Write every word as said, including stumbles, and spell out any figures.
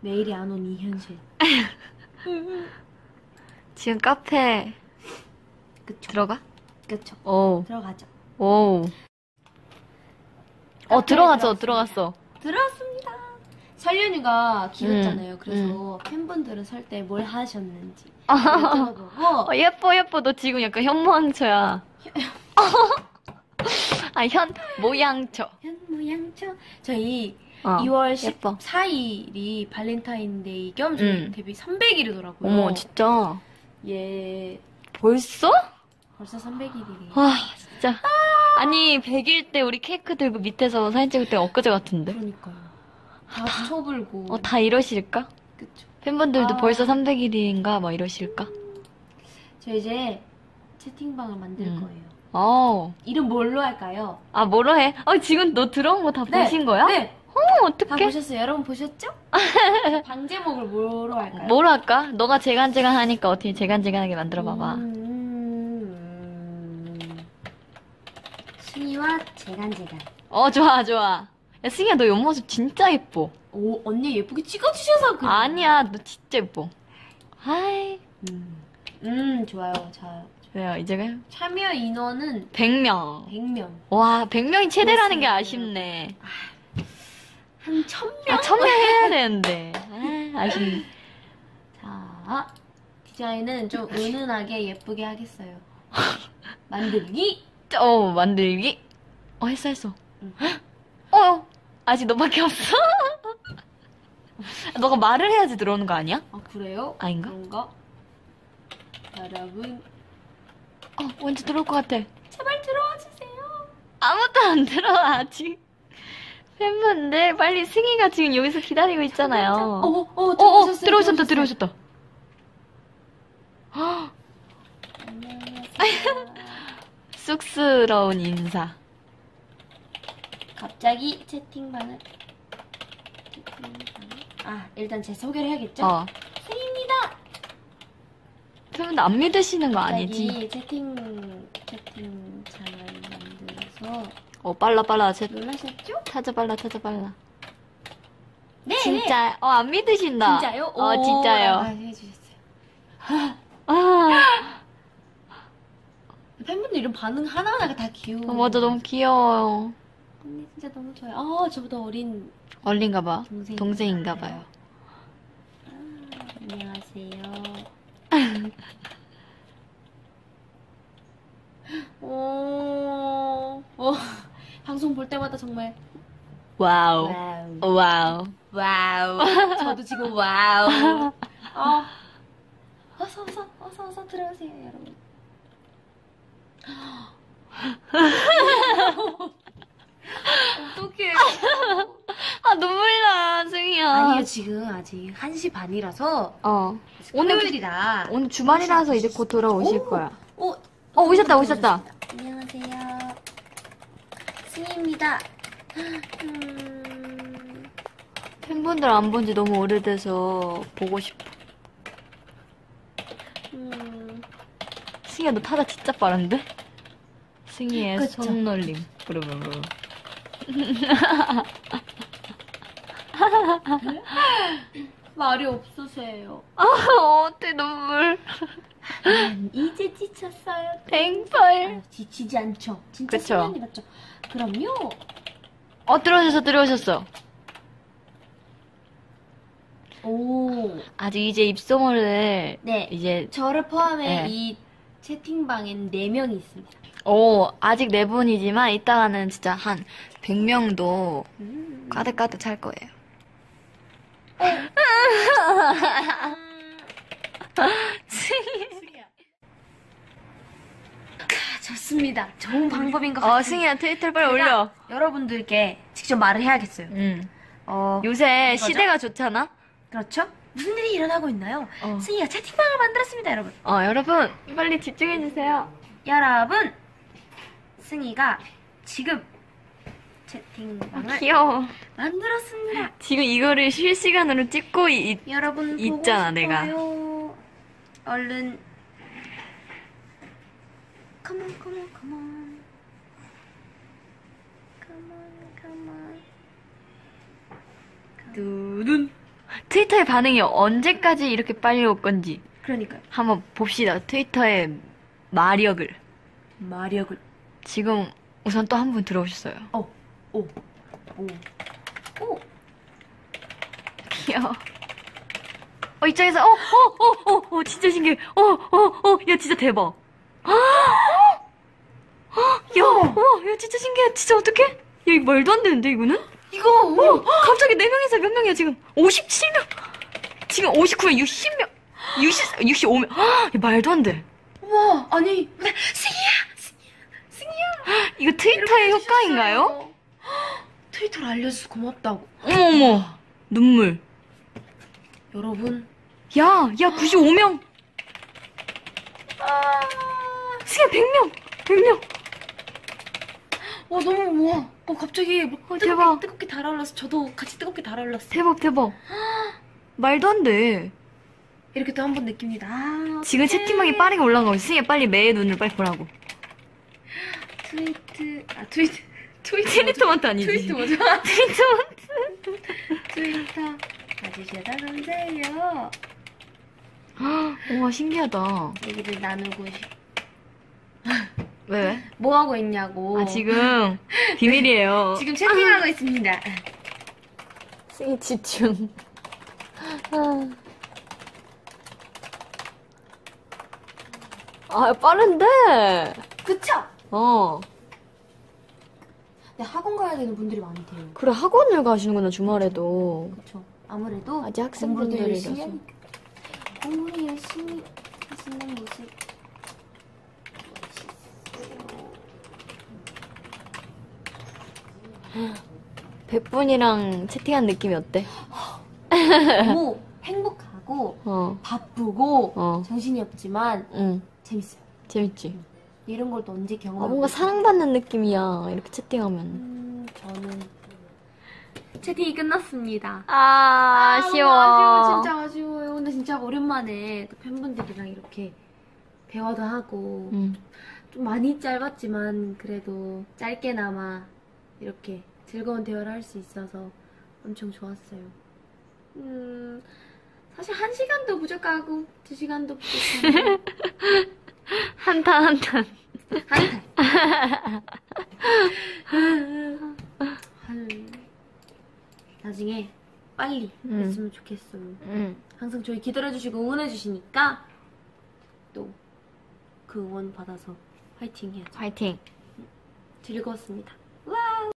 매일이 안 온 이 현실. 지금 카페 그쵸. 들어가? 그쵸. 오. 들어가죠. 오. 어 들어갔어, 들어갔어. 들어왔습니다. 설윤이가 귀엽잖아요. 음, 그래서 음. 팬분들은 설 때 뭘 하셨는지 여쭤보고. 어, 예뻐 예뻐. 너 지금 약간 현모양처야. 아, 현 모양처. 현 모양처. 저희 어, 이월 십사일이 발렌타인데이 겸 저희 음. 데뷔 삼백일이더라고요. 어머 진짜. 예. 벌써? 벌써 삼백일이에요. 와 진짜. 아 아니 백일 때 우리 케이크 들고 밑에서 사진 찍을 때 엊그제 같은데. 그러니까요. 다 쳐불고. 어, 다 이러실까? 그쵸. 팬분들도 아 벌써 삼백일인가 뭐 이러실까? 저 이제 채팅방을 만들 음. 거예요. 어. 이름 뭘로 할까요? 아 뭐로 해? 어 아, 지금 너 들어온 거 다 네. 보신 거야? 네. 어 어떡해? 다 보셨어요? 여러분 보셨죠? 방 제목을 뭐로 할까요? 뭐로 할까? 너가 재간재간하니까 어떻게 재간재간하게 만들어봐봐. 음. 승희와 재간재간. 어 좋아 좋아. 야 승희야 너 옆모습 진짜 예뻐. 오 언니 예쁘게 찍어주셔서 그래. 아니야 너 진짜 예뻐. 하이. 음, 음 좋아요 좋아요. 좋아요 이제 참여 인원은 백 명. 백 명. 와 백 명이 최대라는 오, 게 아쉽네. 아, 한 천 명? 아, 천 명 해야 되는데. 아, 아쉽네. 자 디자인은 좀 은은하게 예쁘게 하겠어요. 만들기. 어 만들기 어 했어 했어 응. 어 아직 너밖에 없어. 너가 말을 해야지 들어오는 거 아니야? 아 그래요? 아닌가? 그런가? 여러분 어 왠지 들어올 것 같아. 제발 들어와 주세요. 아무도 안 들어와 아직. 팬분들 빨리 승희가 지금 여기서 기다리고 있잖아요. 어어 어, 들어오셨어요. 어, 들어오셨다 들어오셨다. 아 쑥스러운 인사. 갑자기 채팅방을 채팅방을 아 일단 제 소개를 해야겠죠? 어. 승희입니다. 그러면 안 믿으시는 거 아니지? 채팅 채팅창을 만들어서. 어 빨라 빨라. 채... 놀라셨죠? 타자 빨라 타자 빨라. 네. 진짜 어 안 믿으신다. 진짜요? 어 오, 진짜요. 아, 해주셨어요. 아. 팬분들 이런 반응 하나하나가 다 귀여워. 어, 맞아 너무 귀여워요. 언니 진짜 너무 좋아요. 아 저보다 어린 어린가봐. 동생인가봐요. 아, 안녕하세요. 오, 오 방송 볼 때마다 정말 와우 와우 와우, 와우. 저도 지금 와우. 어 어서 어서 어서 어서 들어오세요 여러분. 어떡해. 아 눈물 나 승희야. 아니요 지금 아직 한 시 반이라서 어 오늘이라 오늘 주말이라서 이제 곧 돌아오실 오, 거야. 오, 어 오셨다 오셨다. 안녕하세요 승희입니다. 음... 팬분들 안 본 지 너무 오래돼서 보고 싶어. 음... 승희야 너 타자 진짜 빠른데? 승희의 그쵸? 손놀림 부르부르. 말이 없으세요. 아 어때 눈물. 이제 지쳤어요. 땡벌. 지치지 않죠. 진짜 승현이 맞죠. 그럼요. 어 들어오셨어 들어오셨어. 오. 아주 이제 입소문을. 네. 이제 저를 포함해 네. 이 채팅방엔 네 명이 있습니다. 오, 아직 네 분이지만 이따가는 진짜 한 백 명도 음. 까득까득 찰 거예요. 승희야. 아, 좋습니다. 좋은 방법인 것 같아요. 어, 승희야 트위터를 빨리 올려. 여러분들께 직접 말을 해야겠어요. 음. 어, 요새 이거죠? 시대가 좋잖아? 그렇죠? 무슨 일이 일어나고 있나요? 어. 승희야 채팅방을 만들었습니다 여러분. 어 여러분 빨리 집중해주세요. 여러분 승희가 지금 채팅방을 아, 귀여워. 만들었습니다. 지금 이거를 실시간으로 찍고 있, 여러분 있잖아 보고 싶어요. 내가 얼른 come on come on come on come on come on 두둔 트위터의 반응이 언제까지 이렇게 빨리 올 건지. 그러니까요. 한번 봅시다. 트위터의 마력을. 마력을. 지금 우선 또 한 분 들어오셨어요. 어, 오, 오, 오. 귀여워. 어, 이쪽에서, 어, 어, 어, 어, 진짜 신기해. 어, 어, 어, 야, 진짜 대박. 아, 야, 어, 야, 진짜 신기해. 진짜 어떡해? 야, 이거 말도 안 되는데, 이거는? 이거, 어, 갑자기 네 명에서 몇 명이야, 지금? 오십칠 명. 지금 오십구 명, 육십 명. 육십, 육십오 명. 야, 말도 안 돼. 우와, 아니. 승희야! 승희야! 승희야! 이거 트위터의 효과인가요? 트위터를 알려줘서 고맙다고. 어머머, 눈물. 여러분. 야, 야, 구십오 명. 아... 승희야, 백 명. 백 명. 와, 너무 우와. 어, 갑자기 막 뜨겁게, 대박. 뜨겁게 달아올라서 저도 같이 뜨겁게 달아올랐어. 대박, 대박. 말도 안 돼. 이렇게 또 한 번 느낍니다. 아, 지금 채팅방이 빠르게 올라가고 있어. 승희야, 빨리 매의 눈을 빨리 보라고. 트위트... 아, 트위트... 트위트... 트리트먼트 아니지? 트위트 뭐죠? 트리트먼트... 트위터... 가지셔다 감사해요. 우와, 신기하다. 얘기를 나누고 싶... 왜? 뭐하고 있냐고. 아, 지금 비밀이에요. 지금 채팅하고 있습니다. 승희 집중. 아... 아, 빠른데? 그쵸? 어. 근데 학원 가야 되는 분들이 많이 돼요. 그래, 학원을 가시는구나, 주말에도. 그쵸. 아무래도 아직 학생분들이라서. 공부를 열심히 하시는 모습. 백분이랑 채팅한 느낌이 어때? 너무 행복하고, 어. 바쁘고, 어. 정신이 없지만, 응. 재밌어요. 재밌지? 이런 걸 또 언제 경험하고. 아, 뭔가 사랑받는 느낌이야, 이렇게 채팅하면. 음, 저는 채팅이 끝났습니다. 아, 아 아쉬워. 아쉬워. 진짜 아쉬워요. 근데 진짜 오랜만에 팬분들이랑 이렇게 대화도 하고. 음. 좀 많이 짧았지만 그래도 짧게나마 이렇게 즐거운 대화를 할 수 있어서 엄청 좋았어요. 음... 사실 한 시간도 부족하고 두 시간도 부족하고 한탄 한탄 한탄 나중에 빨리 음. 했으면 좋겠어요. 음. 항상 저희 기다려주시고 응원해주시니까 또 그 응원 받아서 화이팅 해야죠. 화이팅. 즐거웠습니다.